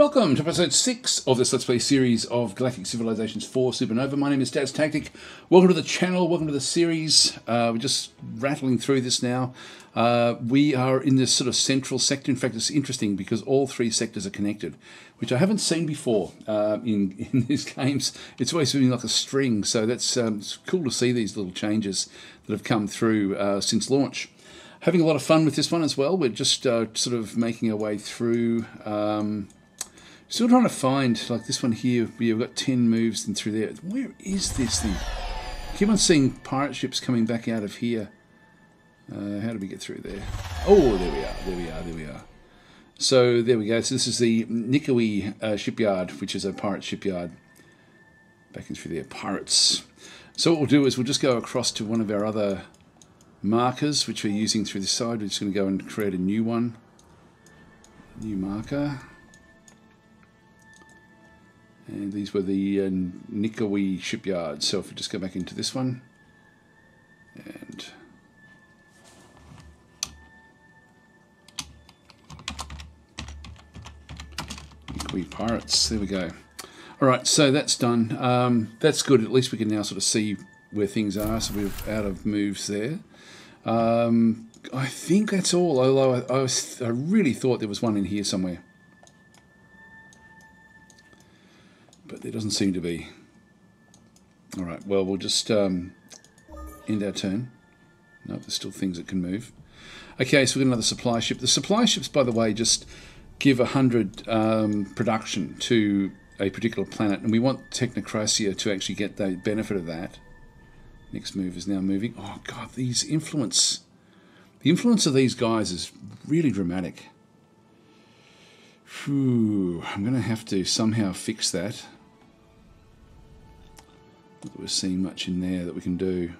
Welcome to episode 6 of this Let's Play series of Galactic Civilizations 4 Supernova. My name is DasTactic. Welcome to the channel, welcome to the series. We're just rattling through this now. We are in this sort of central sector. In fact, it's interesting because all three sectors are connected, which I haven't seen before in these games. It's always been like a string, so that's it's cool to see these little changes that have come through since launch. Having a lot of fun with this one as well. We're just sort of making our way through. Still trying to find, like this one here, we've got 10 moves and through there. Where is this thing? I keep on seeing pirate ships coming back out of here. How do we get through there? Oh, there we are, there we are, there we are. So there we go. So this is the Nikawee shipyard, which is a pirate shipyard. Back in through there, pirates. So what we'll do is we'll just go across to one of our other markers, which we're using through this side. We're just going to go and create a new one. New marker. And these were the Nikawee shipyard. So if we just go back into this one. And Nikawee pirates. There we go. All right, so that's done. That's good. At least we can now sort of see where things are, so we're out of moves there. I think that's all, although I really thought there was one in here somewhere. But there doesn't seem to be. All right, well, we'll just end our turn. No, there's still things that can move. Okay, so we've got another supply ship. The supply ships, by the way, just give 100 production to a particular planet, and we want Technocrisia to actually get the benefit of that. Next move is now moving. Oh, God, these influence. The influence of these guys is really dramatic. Whew, I'm going to have to somehow fix that. Not that we're seeing much in there that we can do.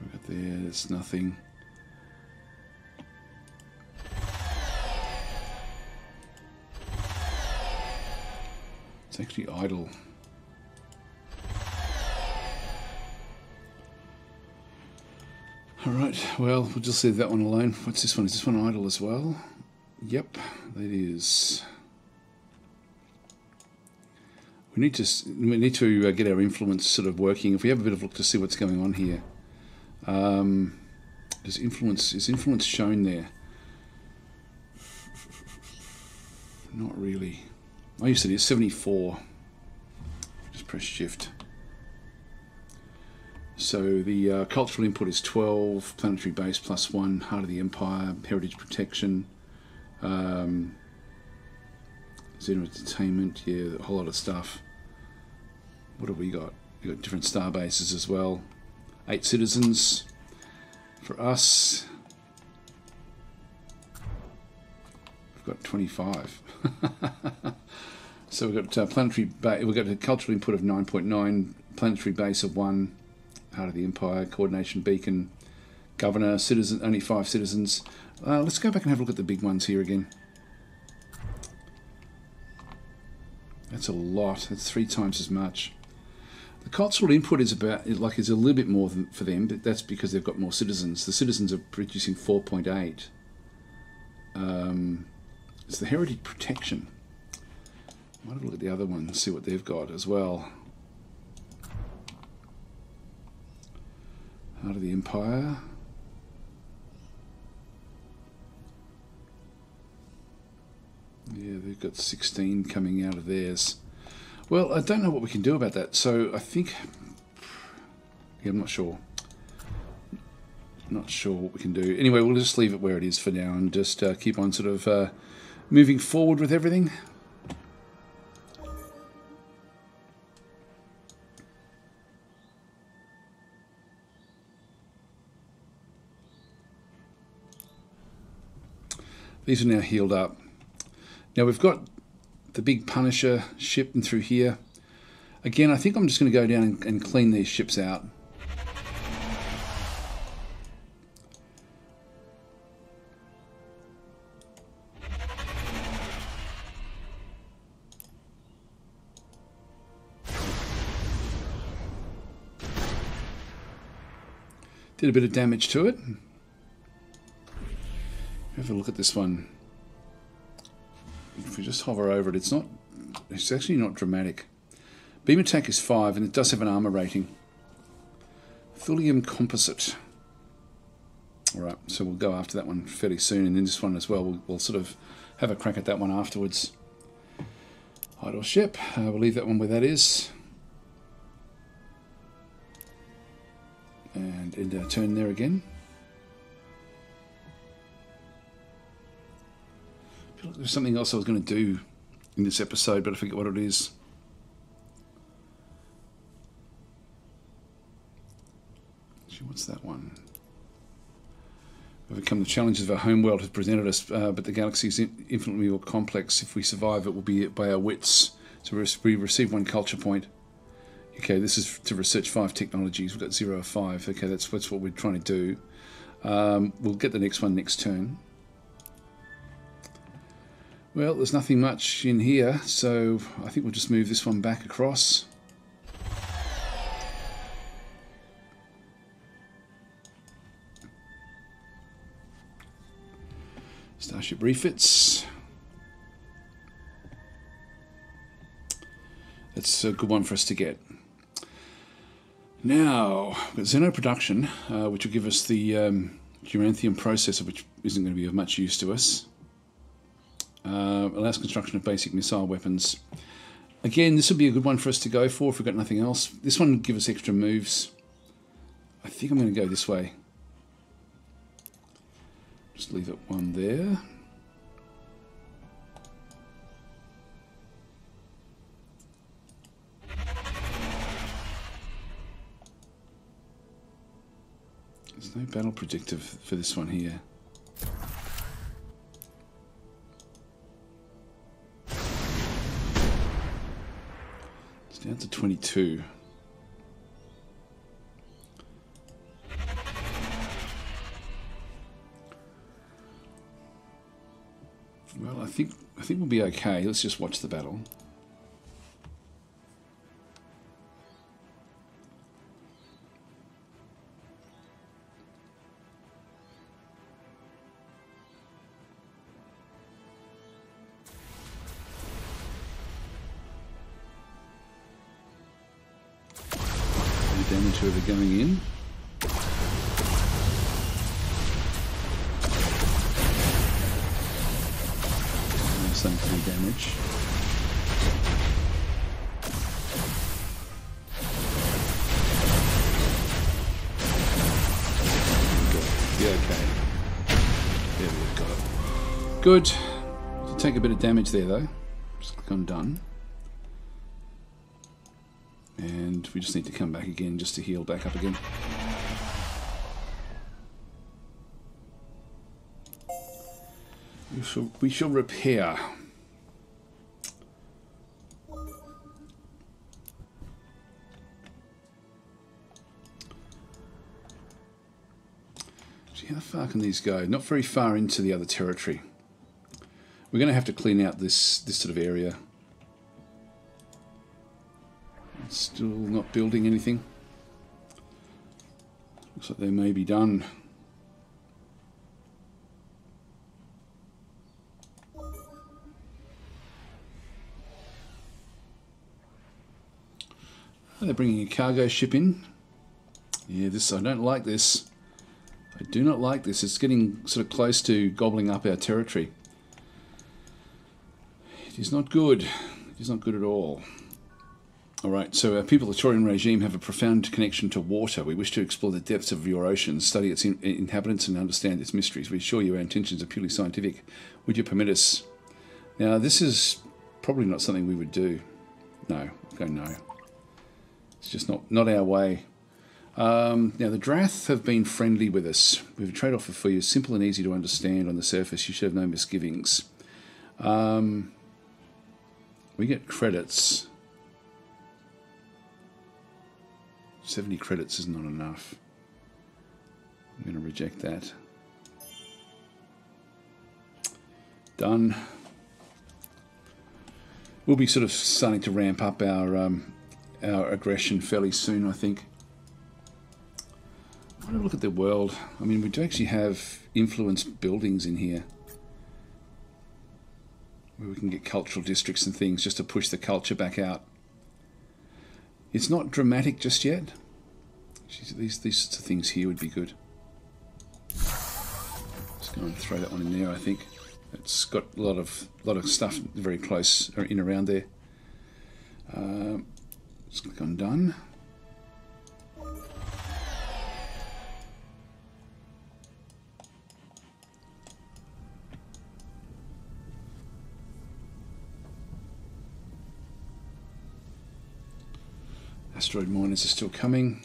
We've got there, there's nothing. It's actually idle. All right, well, we'll just leave that one alone. What's this one? Is this one idle as well? Yep, that is. We need to get our influence sort of working. If we have a bit of a look to see what's going on here. Is influence shown there? Not really. I used to do 74. Just press shift. So the cultural input is 12, planetary base +1, heart of the empire, heritage protection, zero entertainment, yeah, a whole lot of stuff. What have we got? We've got different star bases as well. 8 citizens for us. We've got 25. So we've got we've got a cultural input of 9.9, planetary base of 1. Heart of the Empire, Coordination Beacon, Governor, Citizen, only 5 citizens. Let's go back and have a look at the big ones here again. That's a lot. That's 3 times as much. The cultural input is about, like, is a little bit more than for them, but that's because they've got more citizens. The citizens are producing 4.8. It's the heritage protection. Might have a look at the other one and see what they've got as well. Heart of the Empire. Yeah, they've got 16 coming out of theirs. Well, I don't know what we can do about that, so I think... Yeah, I'm not sure. Not sure what we can do. Anyway, we'll just leave it where it is for now and just keep on sort of moving forward with everything. These are now healed up. Now we've got the big Punisher ship and through here. Again, I think I'm just going to go down and clean these ships out. Did a bit of damage to it. have a look at this one. If we just hover over it, it's not. It's actually not dramatic. Beam attack is 5, and it does have an armor rating. Thulium composite. All right, so we'll go after that one fairly soon, and then this one as well. We'll sort of have a crack at that one afterwards. Idle ship. We'll leave that one where that is. And end our turn there again. There's something else I was going to do in this episode, but I forget what it is. Actually, what's that one? Overcome the challenges of our homeworld has presented us, but the galaxy is infinitely more complex. If we survive, it will be by our wits. So we receive 1 culture point. Okay, this is to research 5 technologies. We've got 0 of 5. Okay, that's what we're trying to do. We'll get the next one next turn. Well, there's nothing much in here, so I think we'll just move this one back across. Starship refits. That's a good one for us to get. Now, we've got Xeno production, which will give us the Geranthium processor, which isn't going to be of much use to us. Allows construction of basic missile weapons. Again, this would be a good one for us to go for if we've got nothing else. This one would give us extra moves. I think I'm going to go this way. Just leave it one there. There's no battle predictive for this one here. Down to 22. Well, I think we'll be okay. Let's just watch the battle. Whoever going in. Some free damage. Be okay. There we've got it. Good. We'll take a bit of damage there though. Just click on done. And we just need to come back again just to heal back up again. We shall repair. See, how far can these go? Not very far into the other territory. We're going to have to clean out this sort of area. Still not building anything. Looks like they may be done. They're bringing a cargo ship in. Yeah, this, I don't like this. I do not like this. It's getting sort of close to gobbling up our territory. It is not good. It is not good at all. Alright, so our people of the Chorian regime have a profound connection to water. We wish to explore the depths of your oceans, study its inhabitants and understand its mysteries. We assure you our intentions are purely scientific. Would you permit us? Now, this is probably not something we would do. No, go no. It's just not our way. Now, the Drath have been friendly with us. We have a trade offer for you, simple and easy to understand on the surface. You should have no misgivings. We get credits. 70 credits is not enough. I'm going to reject that. Done. We'll be sort of starting to ramp up our aggression fairly soon, I think. I want to look at the world. I mean, we do actually have influence buildings in here. where we can get cultural districts and things just to push the culture back out. It's not dramatic just yet. Jeez, these sorts of things here would be good. Just go and throw that one in there, I think. It's got a lot of stuff very close or in around there. Let's click on done. Asteroid miners are still coming.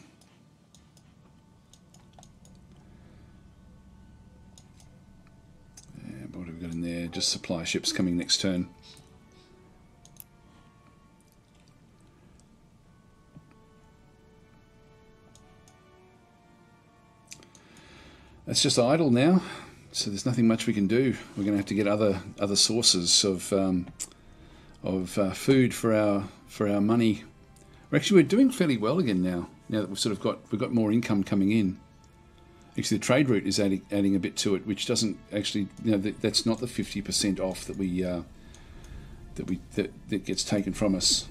And what have we got in there? Just supply ships coming next turn. That's just idle now, so there's nothing much we can do. We're going to have to get other sources of food for our money. Actually, we're doing fairly well again now. Now that we've sort of got more income coming in. Actually, the trade route is adding a bit to it, which doesn't actually. You know, that's not the 50% off that that gets taken from us.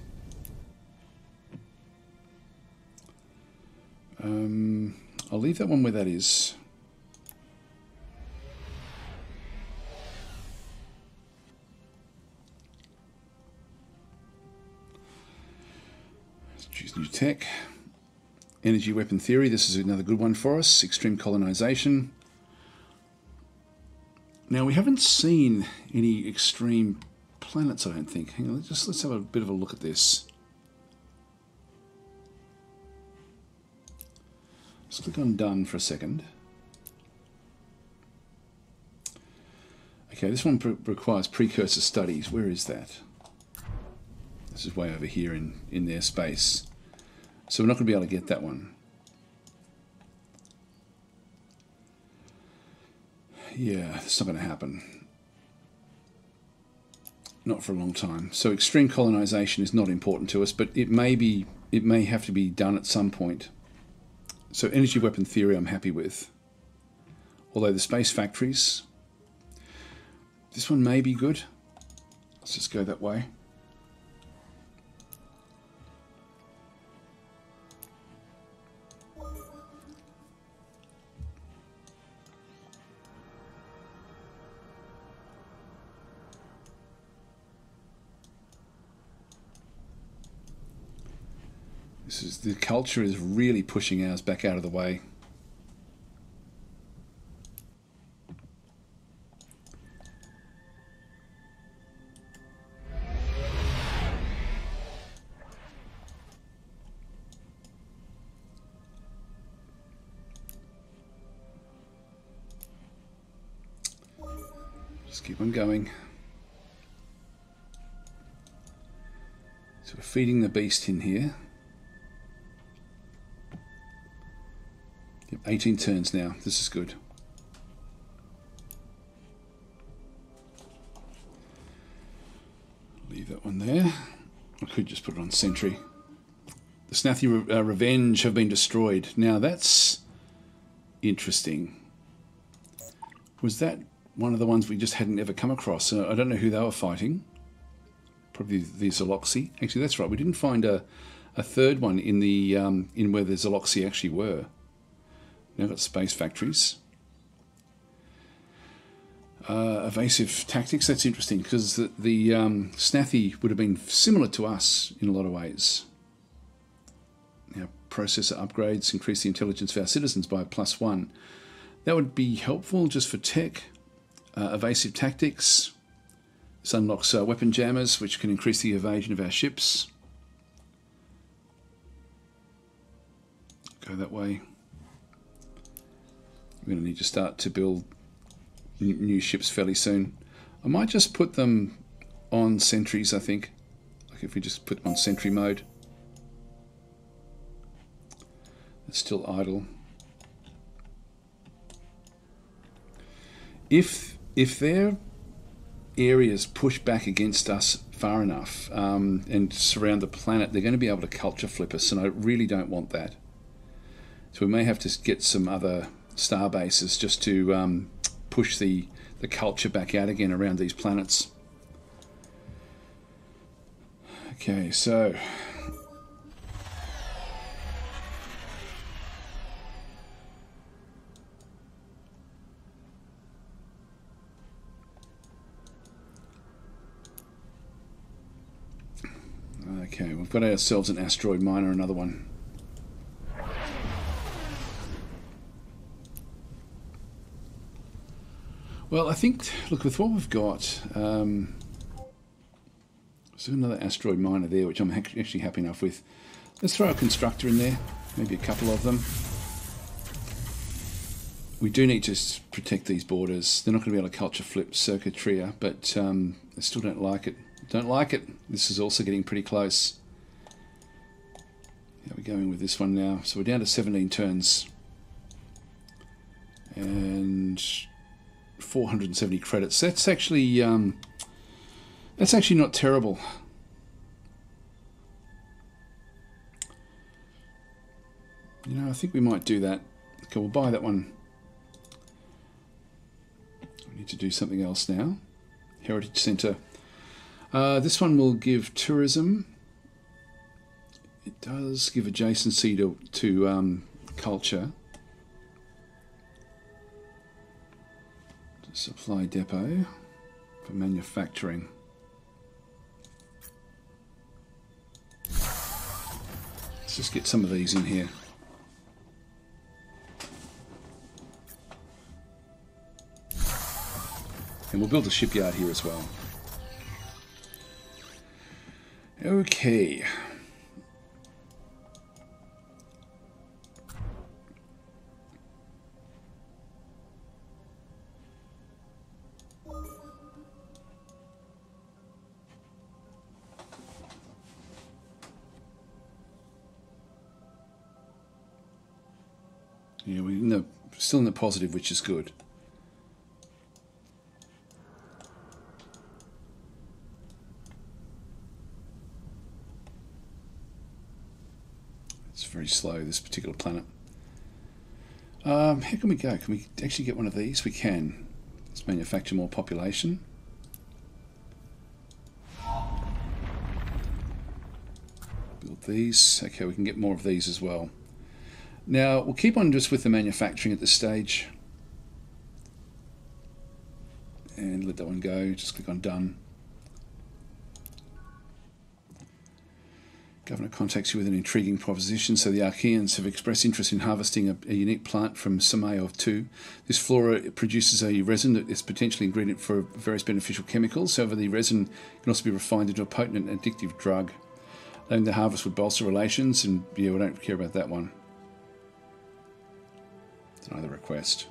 I'll leave that one where that is. Choose new tech. Energy weapon theory. This is another good one for us. Extreme colonization. Now, we haven't seen any extreme planets, I don't think. Hang on, let's have a bit of a look at this. Let's click on done for a second. Okay, this one requires precursor studies. Where is that? This is way over here in their space. So we're not going to be able to get that one. Yeah, it's not going to happen. Not for a long time. So extreme colonization is not important to us, but it may have to be done at some point. So energy weapon theory I'm happy with. Although the space factories, this one may be good. Let's just go that way. The culture is really pushing ours back out of the way. Just keep on going. So we're feeding the beast in here. 18 turns now. This is good. Leave that one there. I could just put it on sentry. The Snathi Revenge have been destroyed. Now that's interesting. Was that one of the ones we just hadn't ever come across? I don't know who they were fighting. Probably the Xaloxi. Actually, that's right. We didn't find a third one in the in where the Xaloxi actually were. Now got space factories. Evasive tactics, that's interesting, because the Snathi would have been similar to us in a lot of ways. Now, processor upgrades increase the intelligence of our citizens by +1. That would be helpful just for tech. Evasive tactics. This unlocks weapon jammers, which can increase the evasion of our ships. Go that way. We're going to need to start to build new ships fairly soon. I might just put them on sentries, I think. Like if we just put them on sentry mode. It's still idle. If their areas push back against us far enough and surround the planet, they're going to be able to culture flip us, and I really don't want that. So we may have to get some other star bases just to push the culture back out again around these planets. Okay, so we've got ourselves an asteroid mine or another one. Well, I think, look, with what we've got, so another asteroid miner there, which I'm actually happy enough with. Let's throw a constructor in there, maybe a couple of them. We do need to protect these borders. They're not going to be able to culture flip Circatria, but I still don't like it. Don't like it. This is also getting pretty close. How are we going with this one now? So we're down to 17 turns. And 470 credits. That's actually not terrible. You know, I think we might do that. Okay, we'll buy that one. We need to do something else now. Heritage Centre. This one will give tourism. It does give adjacency to culture. Supply depot for manufacturing. Let's just get some of these in here. And we'll build a shipyard here as well. Okay. Yeah, we're still in the positive, which is good. It's very slow, this particular planet. How can we go? Can we actually get one of these? We can. Let's manufacture more population. Build these. Okay, we can get more of these as well. Now, we'll keep on just with the manufacturing at this stage. And let that one go. Just click on Done. Governor contacts you with an intriguing proposition. So the Archaeans have expressed interest in harvesting a unique plant from Samae of 2. This flora produces a resin that is potentially ingredient for various beneficial chemicals. However, the resin can also be refined into a potent and addictive drug. Then the harvest would bolster relations, and yeah, we don't care about that one. Another request.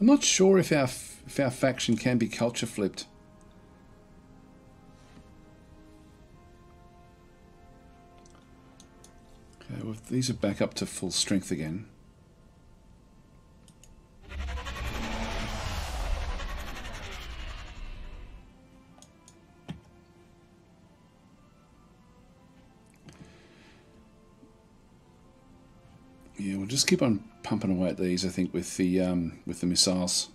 I'm not sure if our faction can be culture flipped. Okay, well, these are back up to full strength again. Yeah, we'll just keep on pumping away at these, I think, with the missiles.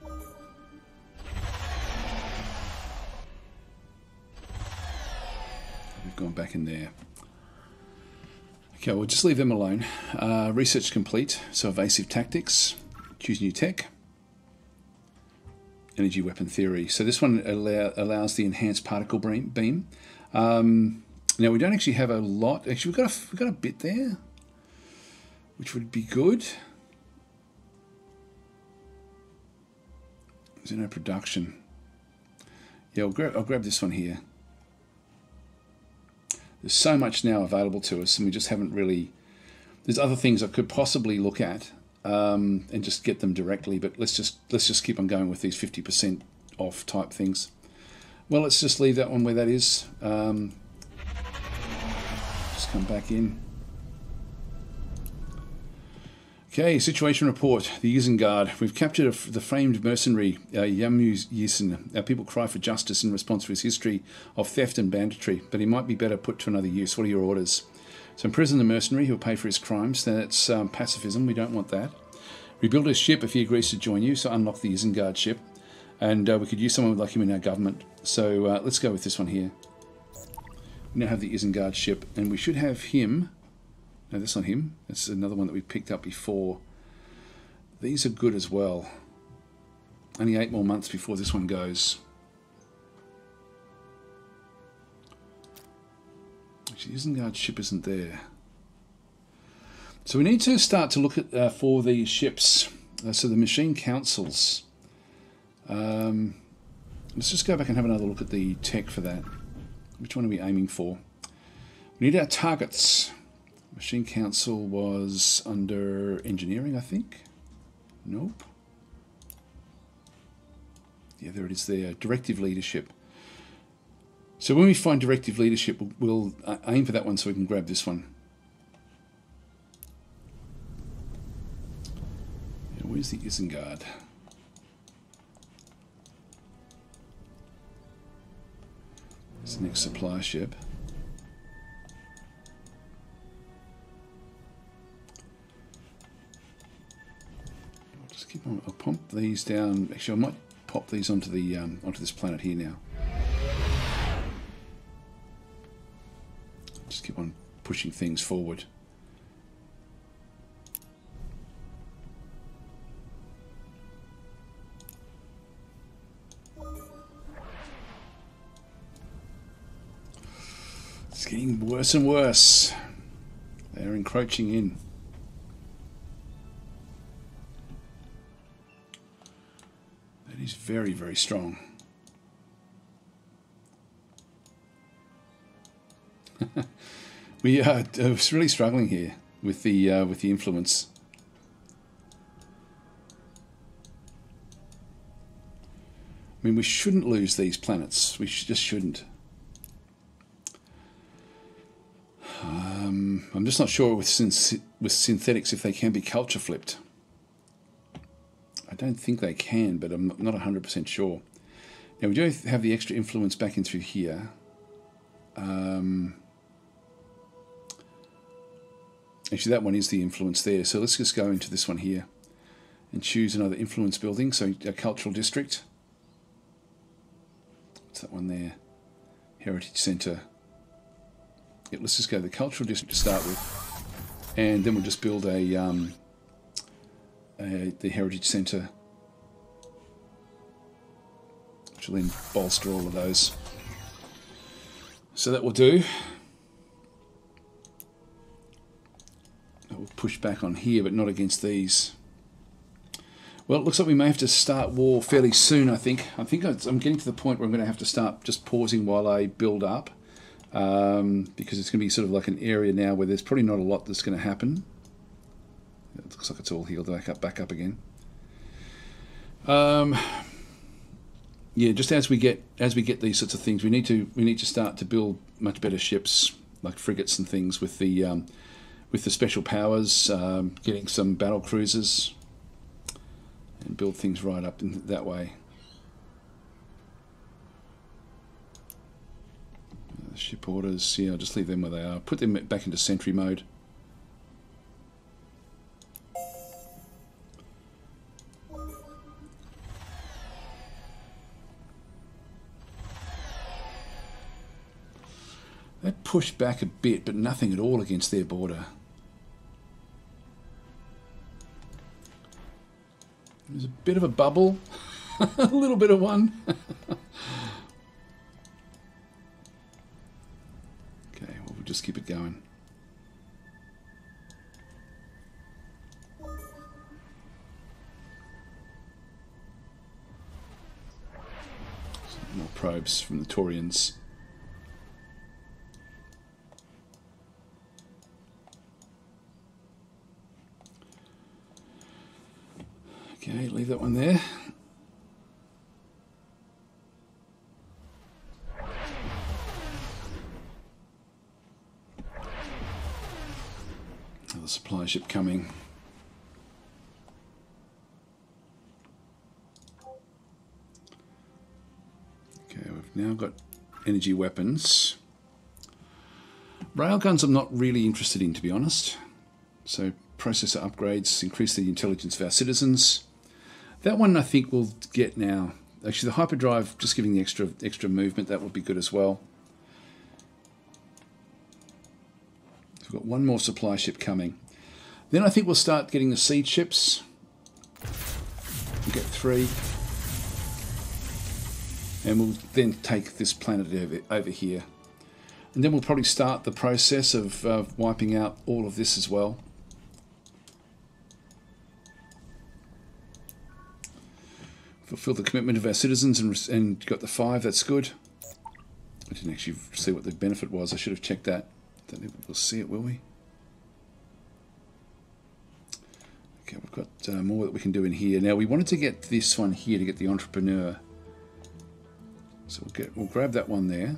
We've gone back in there. Okay, we'll just leave them alone. Research complete. So evasive tactics. Choose new tech. Energy weapon theory. So this one allows the enhanced particle beam. Now we don't actually have a lot. Actually, we've got a bit there, which would be good. Is there no production? Yeah, I'll grab this one here. There's so much now available to us, and we just haven't really... There's other things I could possibly look at and just get them directly, but let's just keep on going with these 50% off type things. Well, let's just leave that one where that is. Just come back in. Okay, situation report, the Isengard. We've captured the famed mercenary, Yamu Yissen. Our people cry for justice in response to his history of theft and banditry, but he might be better put to another use. What are your orders? So imprison the mercenary, he'll pay for his crimes. That's pacifism, we don't want that. Rebuild his ship if he agrees to join you, so unlock the Isengard ship. And we could use someone like him in our government. So let's go with this one here. We now have the Isengard ship, and we should have him. No, that's not him. That's another one that we picked up before. These are good as well. Only 8 more months before this one goes. Actually, Isengard ship isn't there. So we need to start to look at for the ships. So the machine councils. Let's just go back and have another look at the tech for that. Which one are we aiming for? We need our targets. Machine Council was under engineering, I think. Nope. Yeah, there it is there. Directive leadership. So when we find directive leadership, we'll aim for that one so we can grab this one. Yeah, where's the Isengard? It's the next supply ship. I'll pump these down. Actually, I might pop these onto this planet here now. Just keep on pushing things forward. It's getting worse and worse. They're encroaching in. He's very, very strong. We are really struggling here with the influence. I mean, we shouldn't lose these planets. We just shouldn't. I'm just not sure with synthetics if they can be culture flipped. I don't think they can, but I'm not 100% sure. Now, we do have the extra influence back in through here. Actually, that one is the influence there. So let's just go into this one here and choose another influence building. So a cultural district. What's that one there? Heritage Centre. Yep, let's just go to the cultural district to start with. And then we'll just build a... the Heritage Centre, which will then bolster all of those. So that will do. That will push back on here, but not against these. Well, it looks like we may have to start war fairly soon, I think. I'm getting to the point where I'm going to have to start just pausing while I build up, because it's going to be sort of like an area now where there's probably not a lot that's going to happen. It looks like it's all healed back up again. Yeah, just as we get these sorts of things, we need to start to build much better ships like frigates and things with the special powers, getting some battle cruisers, and build things right up in that way. Ship orders, yeah, I'll just leave them where they are. Put them back into sentry mode. That pushed back a bit, but nothing at all against their border. There's a bit of a bubble, a little bit of one. Okay, well, we'll just keep it going. Some more probes from the Torians. Okay, leave that one there. Another supply ship coming. now I've got energy weapons. Railguns I'm not really interested in, to be honest. So processor upgrades, increase the intelligence of our citizens. That one I think we'll get now. Actually, the hyperdrive, just giving the extra movement, that would be good as well. We've got one more supply ship coming. Then I think we'll start getting the seed ships. We'll get 3. And we'll then take this planet over here. And then we'll probably start the process of wiping out all of this as well. Fulfill the commitment of our citizens and got the 5, that's good. I didn't actually see what the benefit was, I should have checked that. I don't think we'll see it, will we? Okay, we've got more that we can do in here. Now we wanted to get this one here to get the entrepreneur. So we'll grab that one there.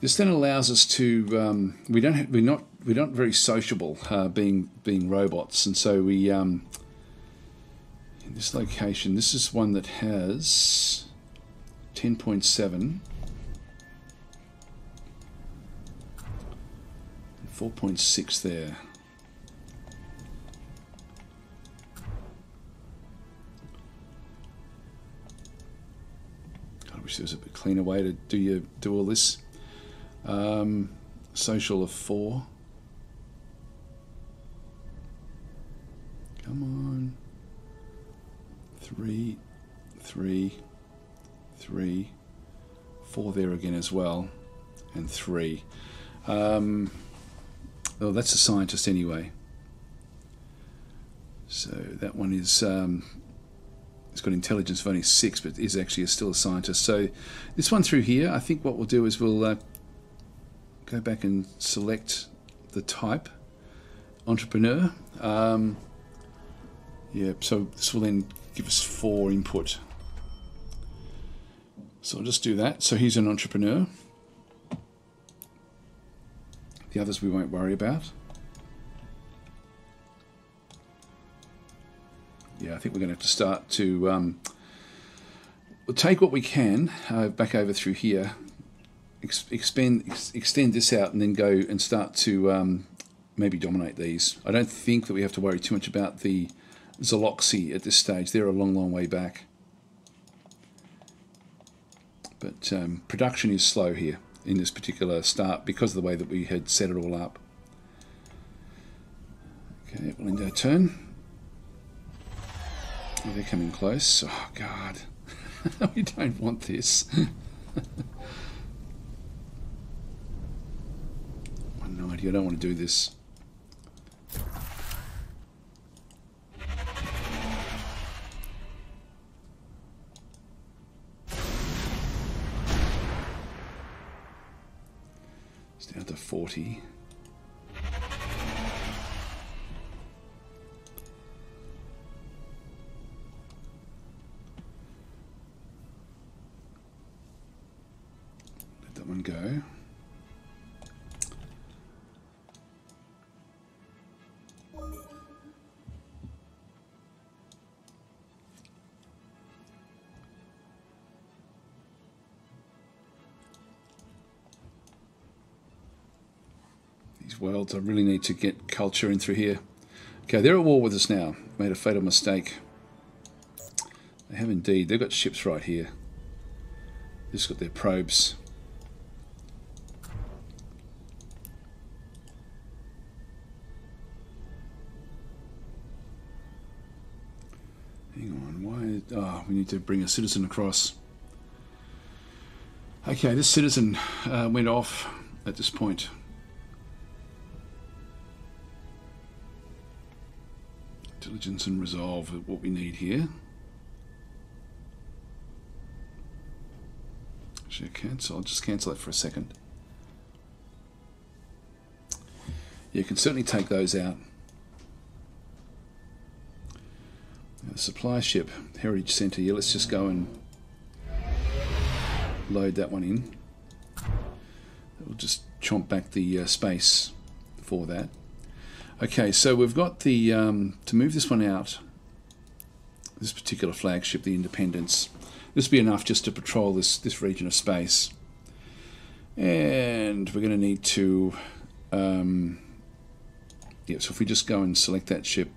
This then allows us to we're not very sociable being robots, and so we in this location, this is one that has 10.7, 4.6 there. I wish there was a bit cleaner way to do all this. Social of 4. Come on. 3, 3, 3, 4 there again as well, and 3. Well, that's a scientist anyway. So that one is, it's got intelligence of only 6, but is actually still a scientist. So this one through here, I think what we'll do is we'll go back and select the type, entrepreneur. Yeah, so this will then give us 4 input. So I'll just do that. So he's an entrepreneur. The others we won't worry about. Yeah, I think we're going to have to start to we'll take what we can back over through here, extend this out, and then go and start to maybe dominate these. I don't think that we have to worry too much about the Xaloxi at this stage. They're a long way back. But production is slow here in this particular start because of the way that we had set it all up. Okay, we'll end our turn. Oh, they're coming close. Oh, God. We don't want this. 190, I don't want to do this. Down to 40. Let that one go. Worlds. I really need to get culture in through here. Okay, they're at war with us now. Made a fatal mistake. They have indeed. They've got ships right here. They've just got their probes. Hang on. Why? Oh, we need to bring a citizen across. Okay, this citizen went off at this point. Intelligence and resolve are what we need here. Should I cancel? I'll just cancel it for a second. You can certainly take those out. Supply ship, Heritage Centre. Yeah, let's just go and load that one in. We'll just chomp back the space for that. Okay, so we've got the, to move this one out, this particular flagship, the Independence, This will be enough just to patrol this region of space. And we're going to need to... yeah, so if we just go and select that ship,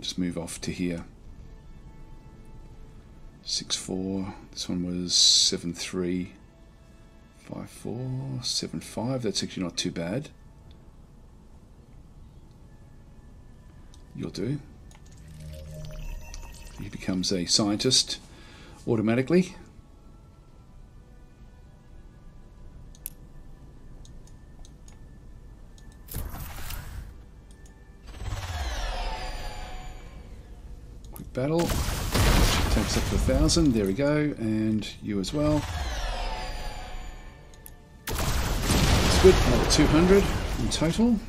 just move off to here. 6-4, this one was 7-3, 5-4, 7-5, that's actually not too bad. You'll do. He becomes a scientist automatically. Quick battle. Takes up to 1,000. There we go. And you as well. That's good. Another 200 in total.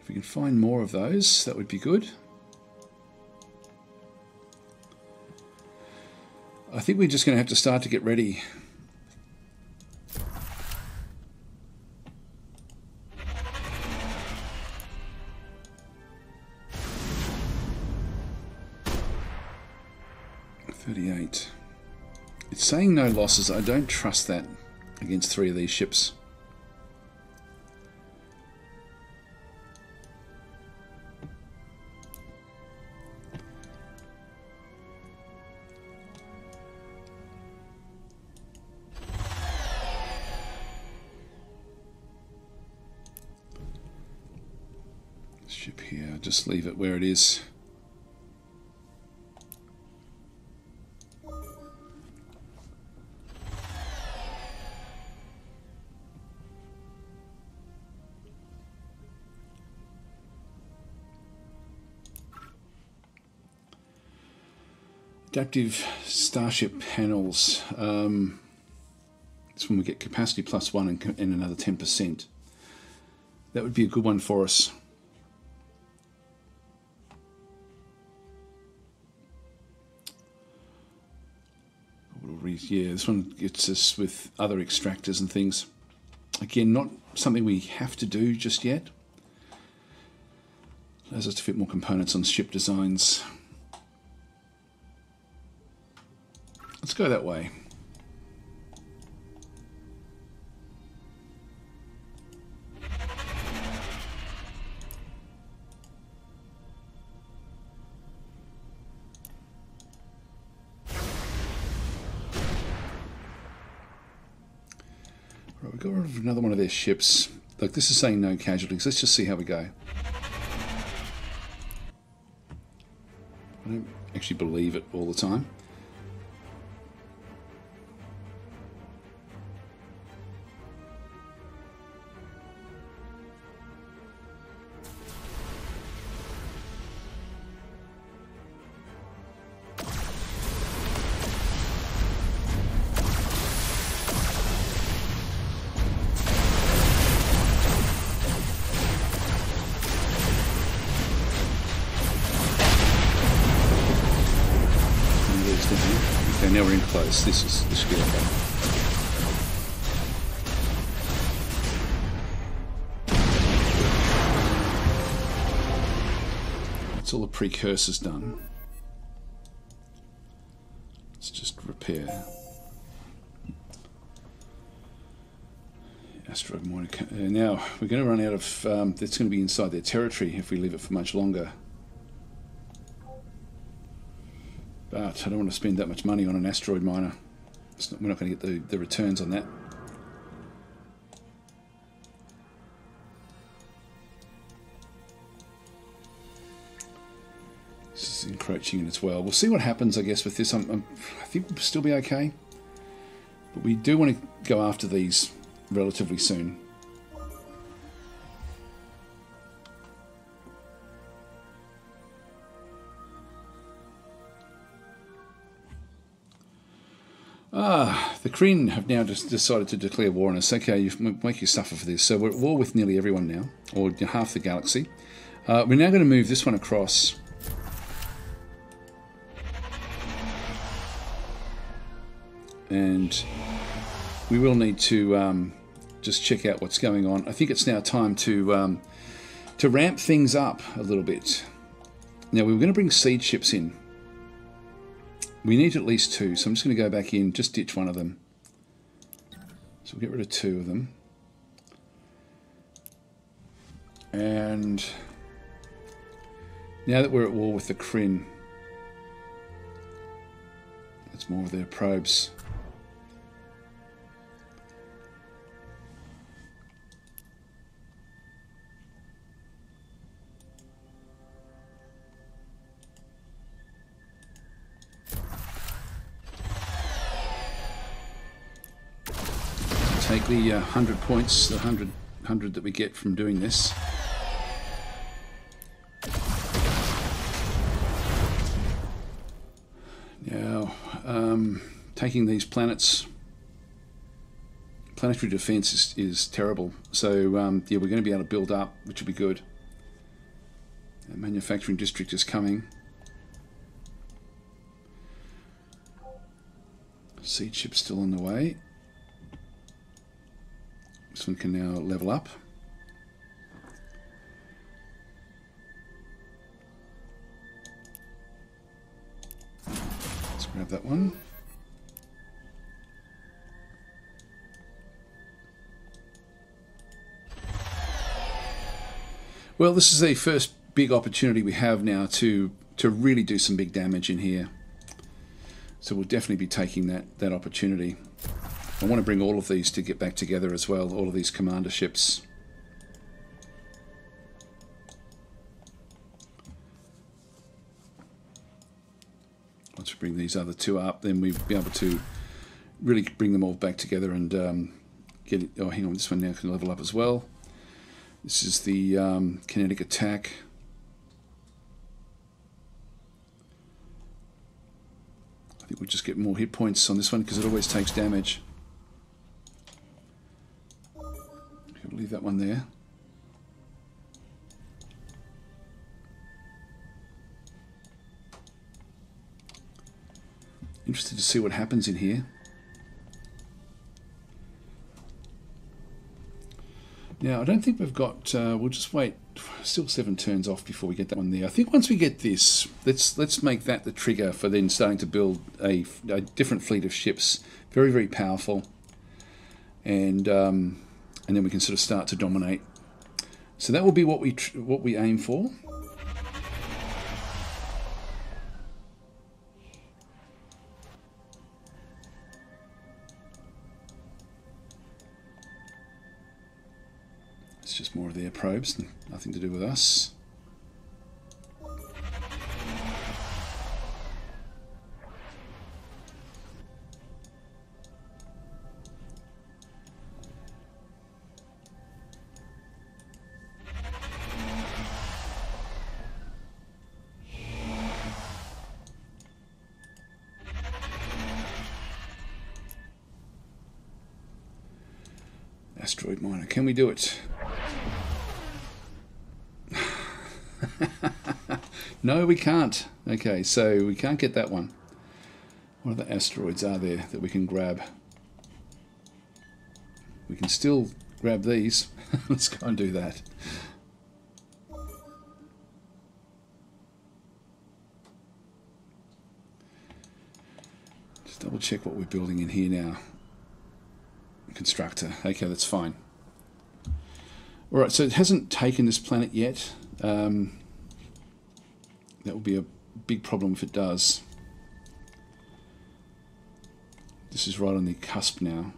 If we can find more of those, that would be good. I think we're just going to have to start to get ready. It's saying no losses. I don't trust that against 3 of these ships. This ship here, just leave it where it is. Adaptive starship panels. That's when we get capacity plus 1 and another 10%. That would be a good one for us. Yeah, this one gets us with other extractors and things. Again, not something we have to do just yet. Allows us to fit more components on ship designs. Let's go that way. Right, we've got rid of another one of their ships. Look, this is saying no casualties. Let's just see how we go. I don't actually believe it all the time. This should be okay. That's all the precursors done. Let's just repair. Asteroid miner. Now we're going to run out of. It's going to be inside their territory if we leave it for much longer. But I don't want to spend that much money on an asteroid miner. We're not going to get the returns on that. This is encroaching in as well. We'll see what happens, I guess, with this. I think we'll still be okay. But we do want to go after these relatively soon. The Kryn have now just decided to declare war on us. Okay, you make you suffer for this. So we're at war with nearly everyone now, or half the galaxy. We're now going to move this one across. And we will need to just check out what's going on. I think it's now time to ramp things up a little bit. Now, we were going to bring seed ships in. We need at least two, so I'm just going to go back in, just ditch one of them. So we'll get rid of two of them. And now that we're at war with the Kryn, that's more of their probes. Take the 100 points, the 100 that we get from doing this. Now, taking these planets, planetary defense is terrible. So, yeah, we're going to be able to build up, which will be good. The manufacturing district is coming. Seed ship's still on the way. This one can now level up. Let's grab that one. Well, this is the first big opportunity we have now to really do some big damage in here. So we'll definitely be taking that opportunity. I want to bring all of these to get back together as well, all of these commander ships. Once we bring these other two up, then we'll be able to really bring them all back together and get it. Oh, hang on, this one now can level up as well. This is the kinetic attack. I think we'll just get more hit points on this one because it always takes damage. Leave that one there. Interested to see what happens in here. Now, I don't think we've got... we'll just wait. Still 7 turns off before we get that one there. I think once we get this, let's make that the trigger for then starting to build a different fleet of ships. Very, very powerful. And then we can sort of start to dominate. So that will be what we aim for. It's just more of their probes, nothing to do with us. Asteroid miner, can we do it? No, we can't. Okay, so we can't get that one. What other asteroids are there that we can grab? We can still grab these. Let's go and do that. Just double check what we're building in here now. Constructor. Okay, that's fine. All right, so it hasn't taken this planet yet. That will be a big problem if it does. This is right on the cusp now.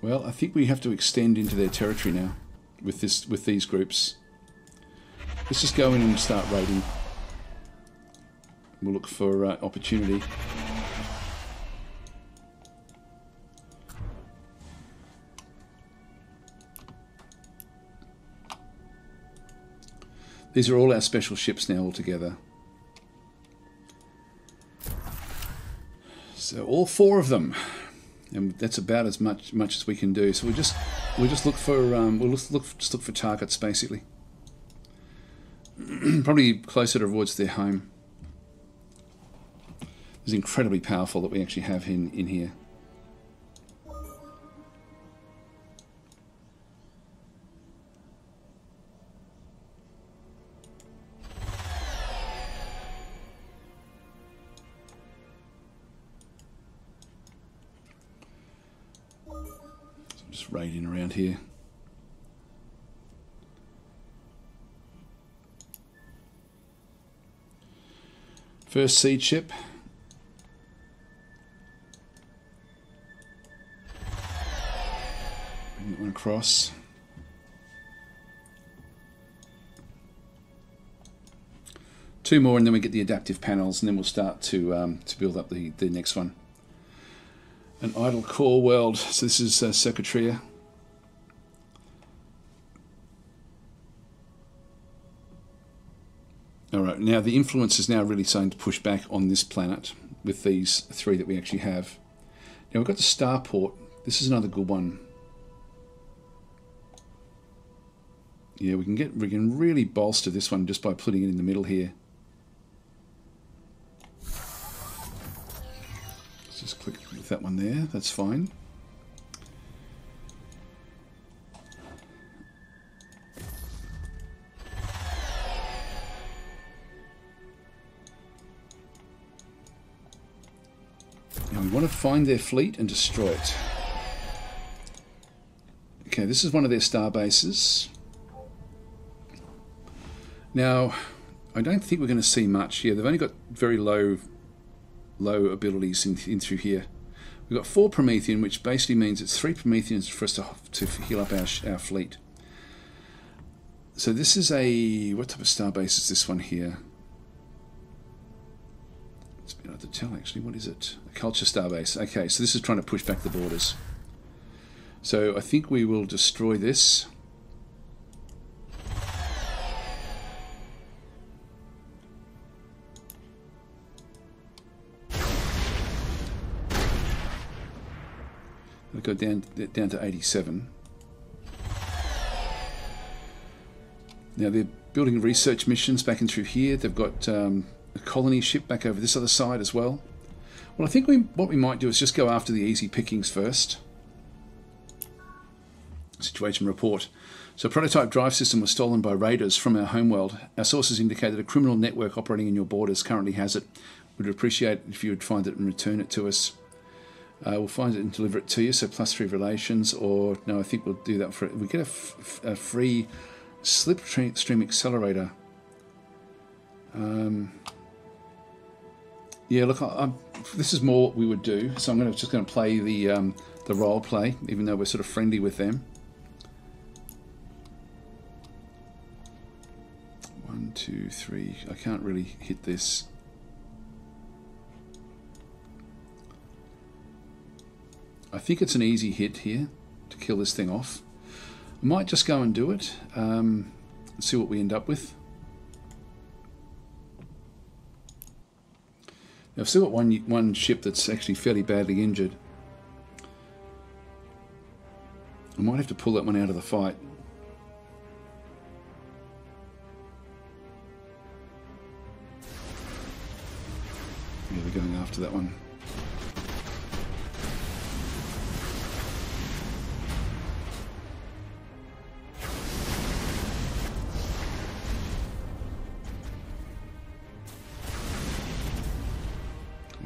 Well, I think we have to extend into their territory now with this, with these groups. Let's just go in and start raiding. We'll look for opportunity. These are all our special ships now altogether. So all four of them, and that's about as much as we can do. So we'll just look for we'll just look for targets basically. Probably closer towards their home. It's incredibly powerful that we actually have in here. just raiding around here. First seed ship. Bring that one across. Two more and then we get the adaptive panels and then we'll start to build up the next one. An idle core world. So this is Secretria. Alright, now the influence is now really starting to push back on this planet with these three that we actually have. Now we've got the starport. This is another good one. Yeah, we can really bolster this one just by putting it in the middle here. Let's just click with that one there, that's fine. Now we want to find their fleet and destroy it. Okay, this is one of their star bases. Now, I don't think we're going to see much here. They've only got very low abilities in through here. We've got 4 Promethean, which basically means it's 3 Prometheans for us to heal up our fleet. So this is a... what type of starbase is this one here? It's a bit hard to tell, actually. What is it? A culture starbase. Okay, so this is trying to push back the borders. So I think we will destroy this. Go down to 87. Now they're building research missions back in through here. They've got a colony ship back over this other side as well. Well, I think what we might do is just go after the easy pickings first. Situation report. So prototype drive system was stolen by raiders from our homeworld. Our sources indicate that a criminal network operating in your borders currently has it. We'd appreciate it if you would find it and return it to us. We'll find it and deliver it to you, so +3 relations, or no, I think we'll do that for it. We get a free Slipstream accelerator. Yeah, look, this is more what we would do, so I'm just going to play the role play, even though we're sort of friendly with them. 1, 2, 3, I can't really hit this. I think it's an easy hit here to kill this thing off. I might just go and do it. See what we end up with. Now I've still got one ship that's actually fairly badly injured. I might have to pull that one out of the fight. Yeah, we're going after that one.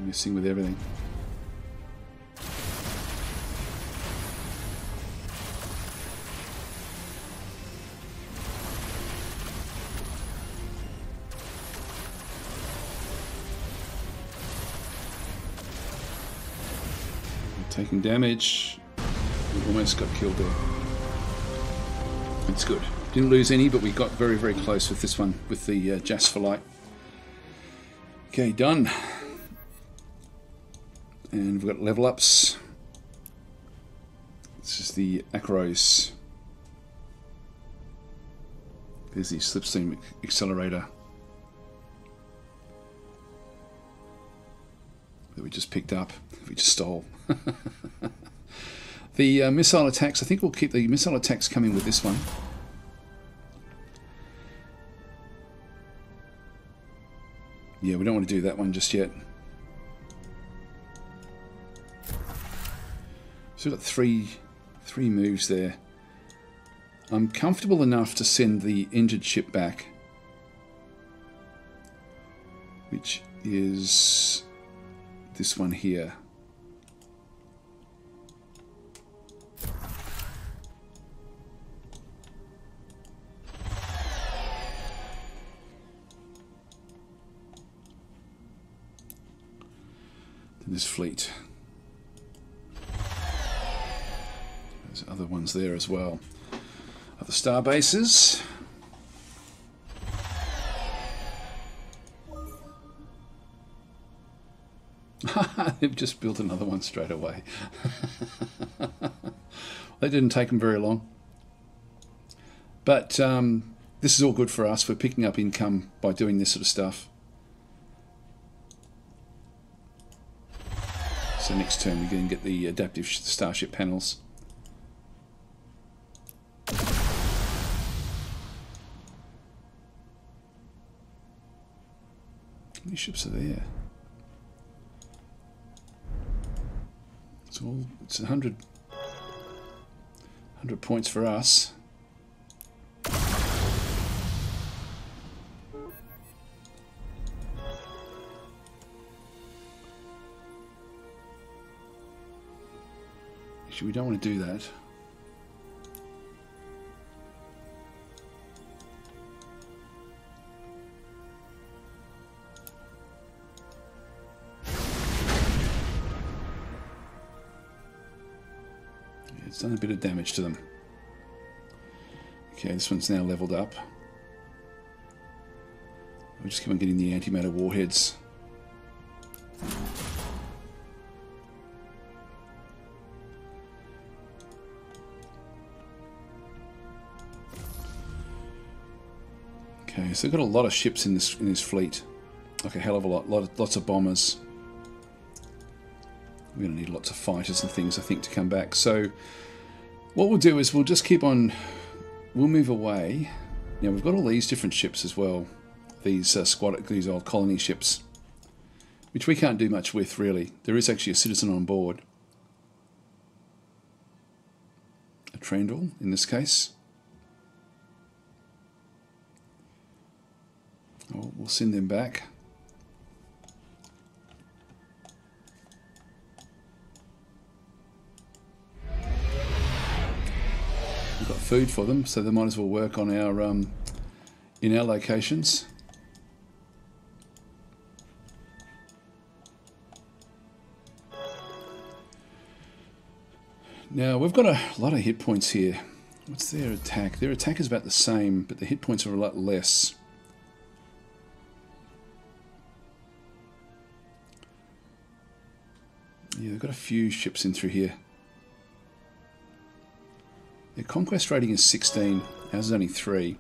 Messing with everything. We're taking damage. We almost got killed there. It's good. Didn't lose any, but we got very, very close with this one, with the Jasper Light. Okay, done. And we've got level ups. This is the Akaros. There's the Slipstream accelerator that we just picked up, we just stole. The missile attacks, I think we'll keep the missile attacks coming with this one. Yeah, we don't want to do that one just yet. So we've got three moves there. I'm comfortable enough to send the injured ship back, which is this one here. this fleet. There's other ones there as well. Other star bases. They've just built another one straight away. That didn't take them very long. But this is all good for us. We're picking up income by doing this sort of stuff. So next turn we can get the adaptive starship panels. How many ships are there? It's 100 points for us. Actually, we don't want to do that. Done a bit of damage to them. Okay, this one's now leveled up. We'll just keep on getting the antimatter warheads. Okay, so we've got a lot of ships in this fleet. Like a hell of a lot, lots of bombers. We're going to need lots of fighters and things, I think, to come back. So what we'll do is we'll just keep on, we'll move away. Now we've got all these different ships as well, these old colony ships, which we can't do much with really. There is actually a citizen on board, a Trandal in this case. Oh, we'll send them back. We've got food for them, so they might as well work on our in our locations. Now we've got a lot of hit points here. What's their attack? Their attack is about the same, but the hit points are a lot less. Yeah, they've got a few ships in through here. Their conquest rating is 16, ours is only 3.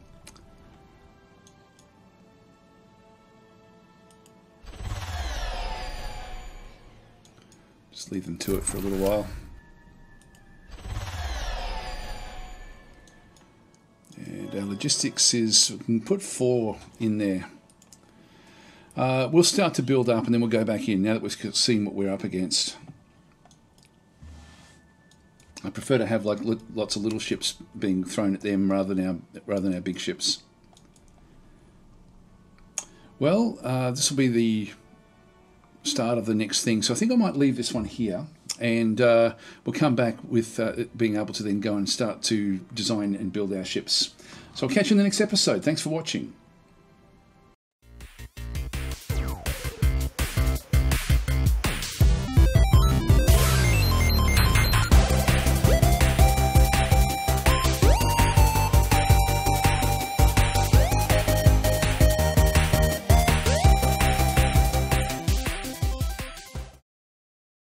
Just leave them to it for a little while. And our logistics is, we can put 4 in there. We'll start to build up and then we'll go back in now that we've seen what we're up against. I prefer to have like lots of little ships being thrown at them rather than our big ships. Well, this will be the start of the next thing, so I think I might leave this one here, and we'll come back with it being able to then go and start to design and build our ships. So I'll catch you in the next episode. Thanks for watching.